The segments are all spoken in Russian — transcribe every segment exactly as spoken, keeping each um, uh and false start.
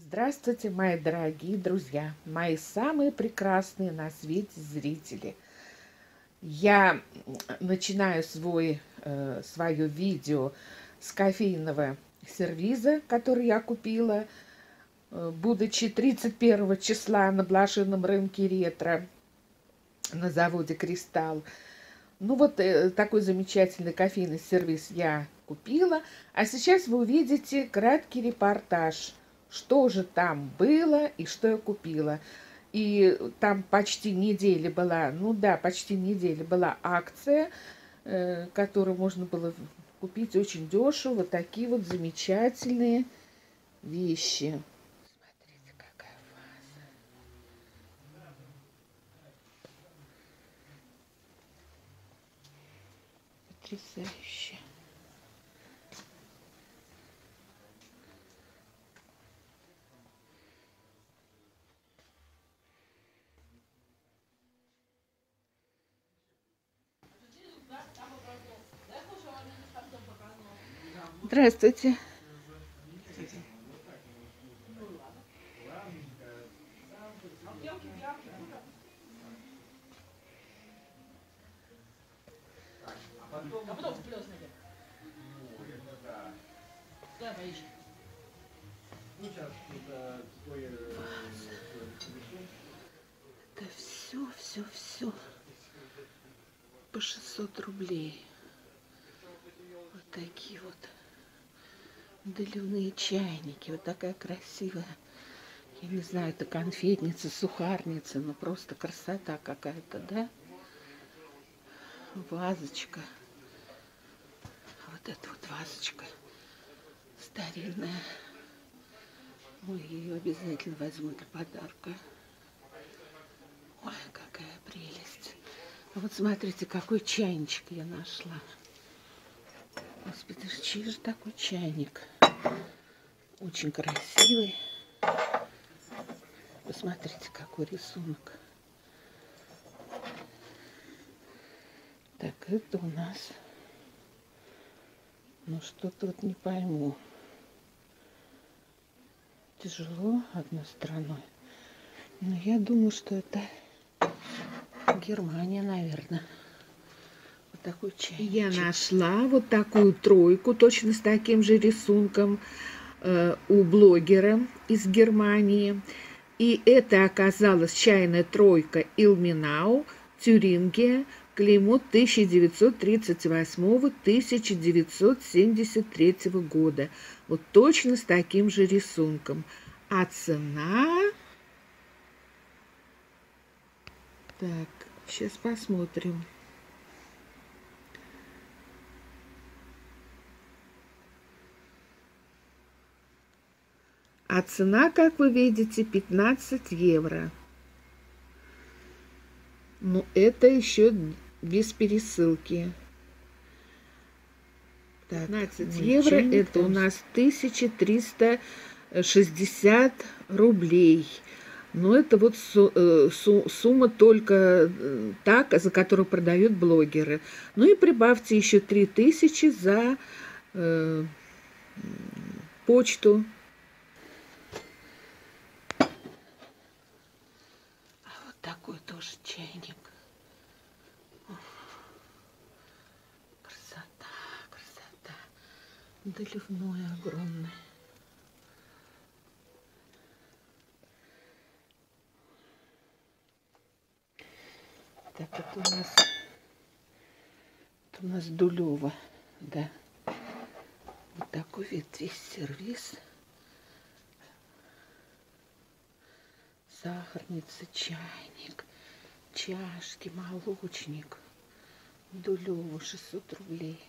Здравствуйте, мои дорогие друзья, мои самые прекрасные на свете зрители. Я начинаю свой, э, свое видео с кофейного сервиза, который я купила, э, будучи тридцать первого числа на блошином рынке ретро на заводе «Кристалл». Ну вот э, такой замечательный кофейный сервиз я купила. А сейчас вы увидите краткий репортаж, что же там было и что я купила. И там почти неделя была, ну да, почти неделя была акция, э, которую можно было купить очень дешево. Вот такие вот замечательные вещи. Смотрите, какая ваза. Потрясающе. Здравствуйте. Это все, все, все по шестьсот рублей. Вот такие вот доливные чайники. Вот такая красивая, я не знаю, это конфетница, сухарница, но просто красота какая-то, да? Вазочка. Вот эта вот вазочка старинная. Ой, ее обязательно возьму для подарка. Ой, какая прелесть. А вот смотрите, какой чайничек я нашла. Господи, чей же такой чайник? Очень красивый. Посмотрите, какой рисунок. Так, это у нас... Ну, что-то вот не пойму. Тяжело одной стороной. Но я думаю, что это Германия, наверное. Вот такой чайничек. Я нашла вот такую тройку, точно с таким же рисунком, э, у блогера из Германии. И это оказалась чайная тройка Илминау, Тюрингия, клеймо тысяча девятьсот тридцать восьмого — тысяча девятьсот семьдесят третьего года. Вот точно с таким же рисунком. А цена... Так, сейчас посмотрим. А цена, как вы видите, пятнадцать евро. Ну, это еще без пересылки. Так, пятнадцать евро, это у нас тысяча триста шестьдесят рублей. Но это вот сумма только так, за которую продают блогеры. Ну и прибавьте еще три тысячи за э, почту. Такой тоже чайник. Красота, красота. Доливной огромный. Так, это у нас, это у нас Дулева, да. Вот такой вид, весь сервис. Сахарница, чайник, чашки, молочник. Дулёва, шестьсот рублей.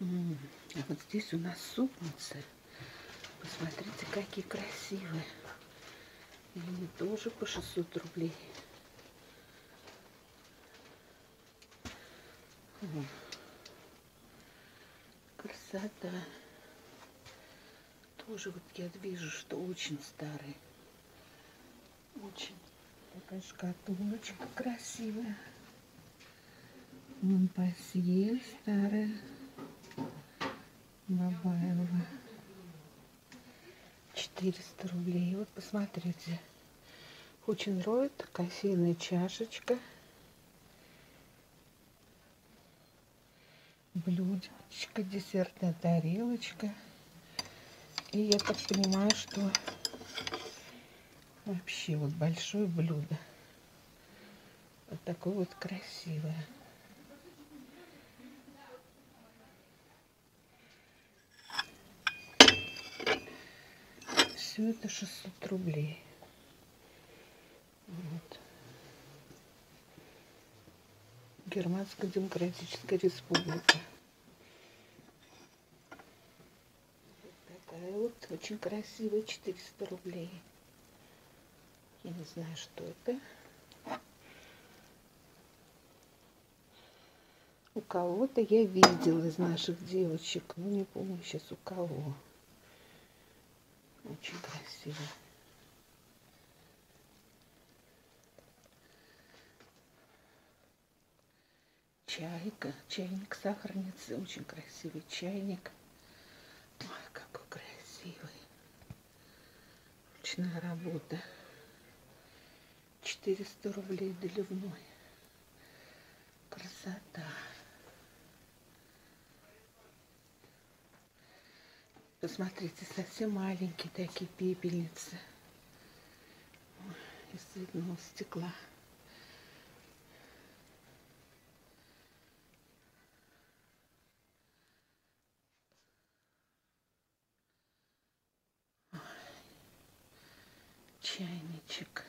М-м-м. А вот здесь у нас супницы. Посмотрите, какие красивые. И они тоже по шестьсот рублей. М-м. Красота. Тоже вот я вижу, что очень старый. Очень. Такая шкатулочка красивая. Монпасье старая. Бабаева. триста рублей. Вот посмотрите. Хученроид, кофейная чашечка, блюдечко, десертная тарелочка. И я так понимаю, что вообще вот большое блюдо. Вот такое вот красивое. Все это шестьсот рублей. Вот. Германская Демократическая Республика. Вот такая вот очень красивая, четыреста рублей. Я не знаю, что это. У кого-то я видела из наших девочек, но не помню сейчас у кого. Очень красиво. Чайка, чайник сахарницы, очень красивый чайник. Ой, какой красивый. Ручная работа. четыреста рублей доливной. Красота. Посмотрите, совсем маленькие такие пепельницы из цветного стекла. Чайничек.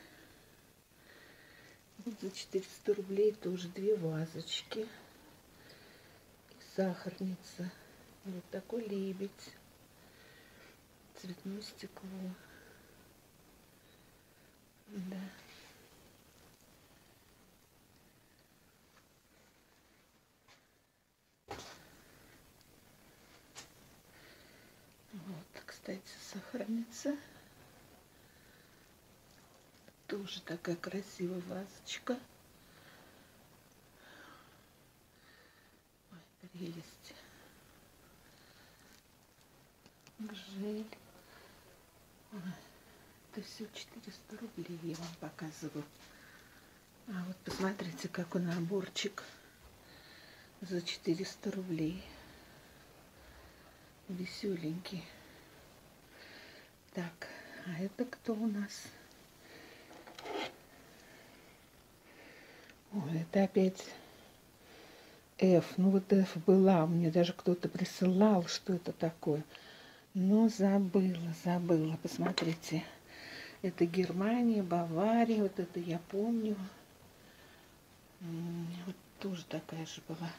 Вот за четыреста рублей тоже две вазочки. И сахарница. Вот такой лебедь. Цветное стекло. Да. Вот, кстати, сахарница. Тоже такая красивая вазочка. Ой, прелесть. Гжель. Ой, это все четыреста рублей я вам показываю. А вот посмотрите, какой наборчик за четыреста рублей. Веселенький. Так, а это кто у нас? Ой, это опять F. Ну вот F была. Мне даже кто-то присылал, что это такое. Но забыла, забыла. Посмотрите. Это Германия, Бавария. Вот это я помню. Вот тоже такая же была.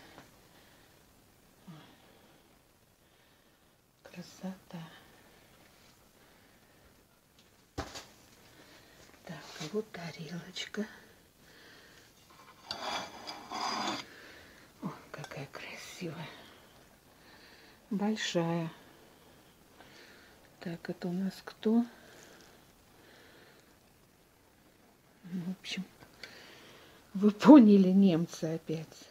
Красота. Так, вот тарелочка. Какая красивая. Большая. Так, это у нас кто? В общем, вы поняли, немцы опять.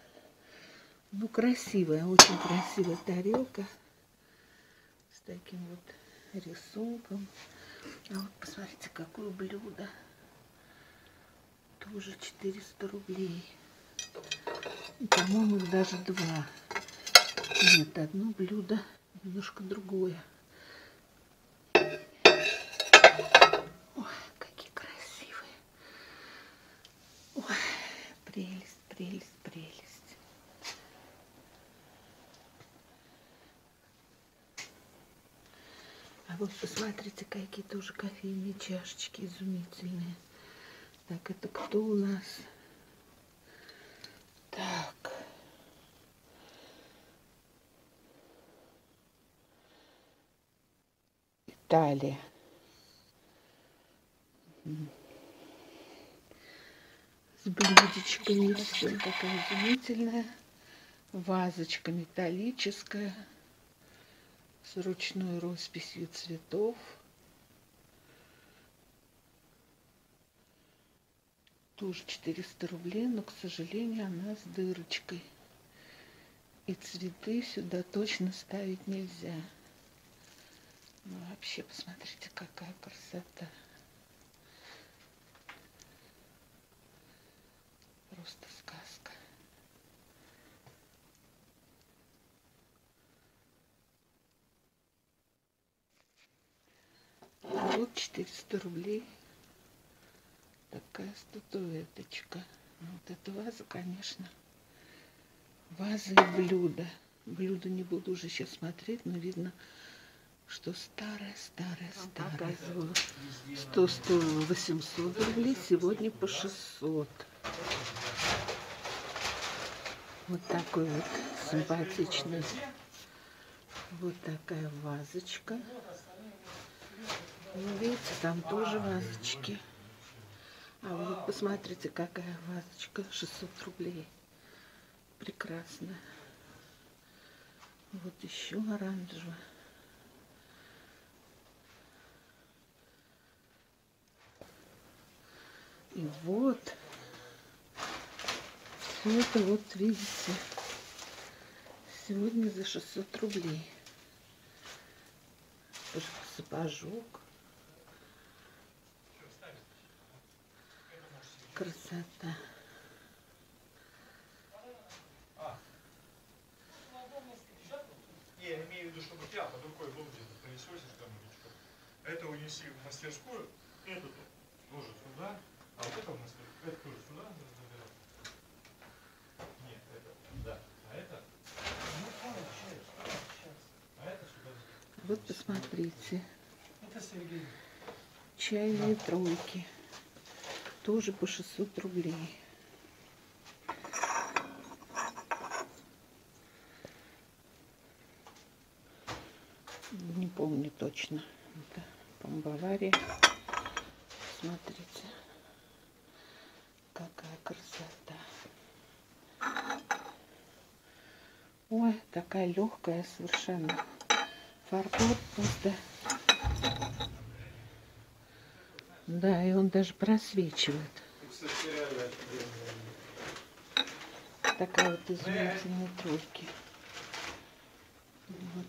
Ну, красивая, очень красивая тарелка. С таким вот рисунком. А вот посмотрите, какое блюдо. Тоже четыреста рублей. По-моему, даже два. Нет, одно блюдо, немножко другое. Ой, какие красивые. Ой, прелесть, прелесть, прелесть. А вот посмотрите, какие тоже кофейные чашечки изумительные. Так, это кто у нас? Так. Италия. С блюдечками. Все такая изумительная. Вазочка металлическая. С ручной росписью цветов. Тоже четыреста рублей, но, к сожалению, она с дырочкой. И цветы сюда точно ставить нельзя. Ну, вообще, посмотрите, какая красота. Просто сказка. А вот четыреста рублей. Такая статуэточка. Вот эта ваза, конечно. Вазы и блюда. Блюда не буду уже сейчас смотреть, но видно, что старое, старое, старое. Что стоило восемьсот рублей, сегодня по шестьсот. Вот такой вот симпатичный. Вот такая вазочка. Ну, видите, там тоже вазочки. А вот посмотрите, какая вазочка. шестьсот рублей. Прекрасно. Вот еще оранжевая. И вот. Все это вот, видите. Сегодня за шестьсот рублей. Сапожок. Красота. Я имею в виду, чтобы тебя под рукой был где-то пылесосишь там. Это унеси в мастерскую, эту тоже сюда, а вот это в мастерскую, это тоже сюда. Нет, это, да, а это... А это сюда. Вот посмотрите. Это Сергей. Чайные да. тройки. Тоже по шестьсот рублей. Не помню точно. Это, по-моему, Бавария. Смотрите, какая красота. Ой, такая легкая совершенно. Фарфор просто. Да, и он даже просвечивает. Такая вот изумительная тройка. Вот.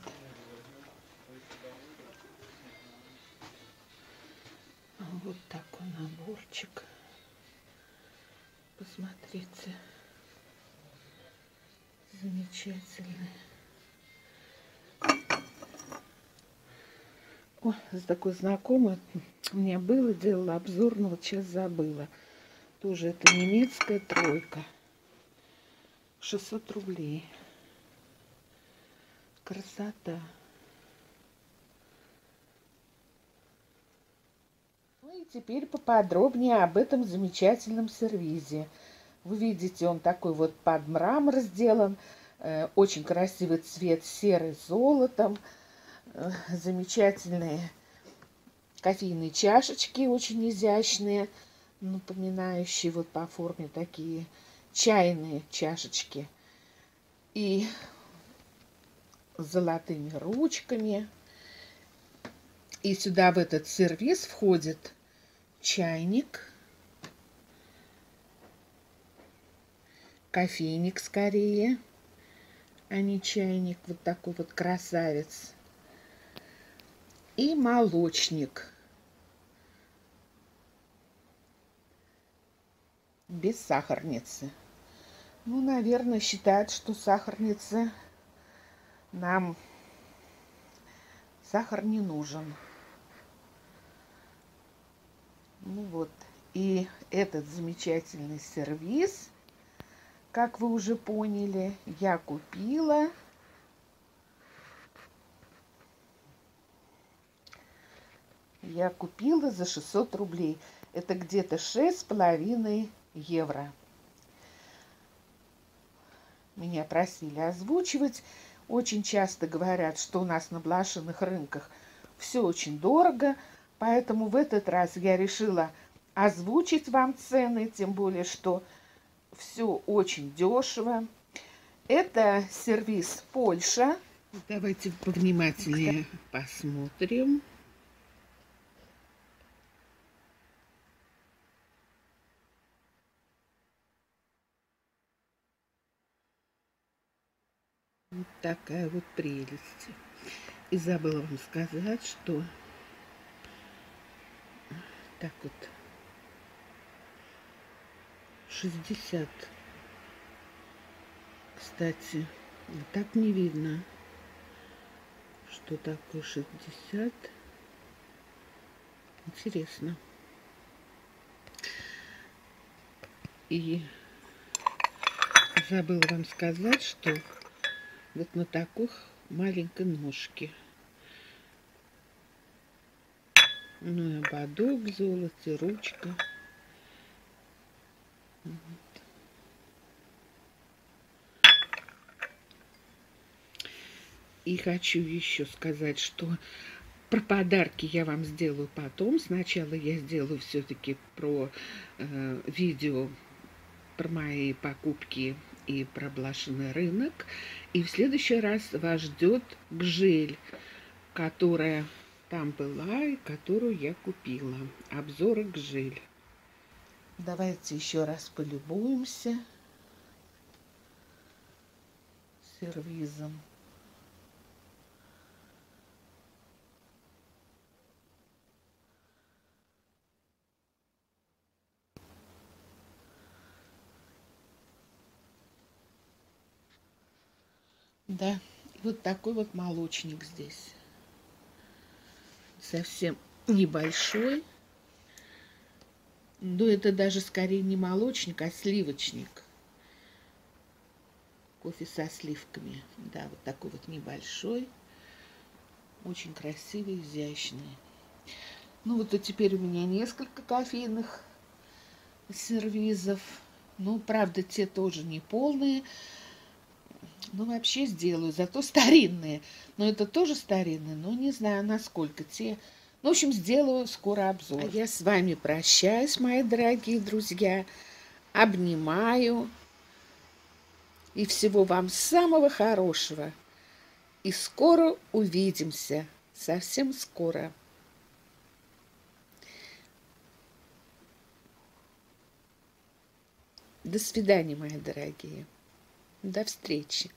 Вот такой наборчик. Посмотрите. Замечательный. О, за такой знакомый. У меня было, делала обзор, но вот сейчас забыла. Тоже это немецкая тройка. шестьсот рублей. Красота. Ну и теперь поподробнее об этом замечательном сервизе. Вы видите, он такой вот под мрамор сделан. Очень красивый цвет серый с золотом. Замечательные кофейные чашечки, очень изящные, напоминающие вот по форме такие чайные чашечки. И с золотыми ручками. И сюда в этот сервиз входит чайник, кофейник скорее, а не чайник. Вот такой вот красавец. И молочник. Без сахарницы. Ну, наверное, считают, что сахарница нам... Сахар не нужен. Ну вот. И этот замечательный сервиз, как вы уже поняли, я купила... Я купила за шестьсот рублей. Это где-то шесть с половиной евро. Меня просили озвучивать. Очень часто говорят, что у нас на блошиных рынках все очень дорого. Поэтому в этот раз я решила озвучить вам цены. Тем более, что все очень дешево. Это сервис Польша. Давайте повнимательнее посмотрим. Такая вот прелесть. И забыла вам сказать, что так вот шестьдесят, кстати, так не видно, что такое шестьдесят. Интересно. И забыла вам сказать, что вот на такой маленькой ножке. Ну и ободок в золоте, ручка. Вот. И хочу еще сказать, что про подарки я вам сделаю потом. Сначала я сделаю все-таки про э, видео, про мои покупки и про блошиный рынок. И в следующий раз вас ждет Гжель, которая там была и которую я купила. Обзоры Гжель. Давайте еще раз полюбуемся сервизом. Да, вот такой вот молочник здесь. Совсем небольшой. Но это даже скорее не молочник, а сливочник. Кофе со сливками. Да, вот такой вот небольшой. Очень красивый, изящный. Ну вот и теперь у меня несколько кофейных сервизов. Ну, правда, те тоже не полные. Ну, вообще сделаю, зато старинные. Но это тоже старинные, но не знаю, насколько те. Ну, в общем, сделаю скоро обзор. А я с вами прощаюсь, мои дорогие друзья. Обнимаю. И всего вам самого хорошего. И скоро увидимся. Совсем скоро. До свидания, мои дорогие. До встречи.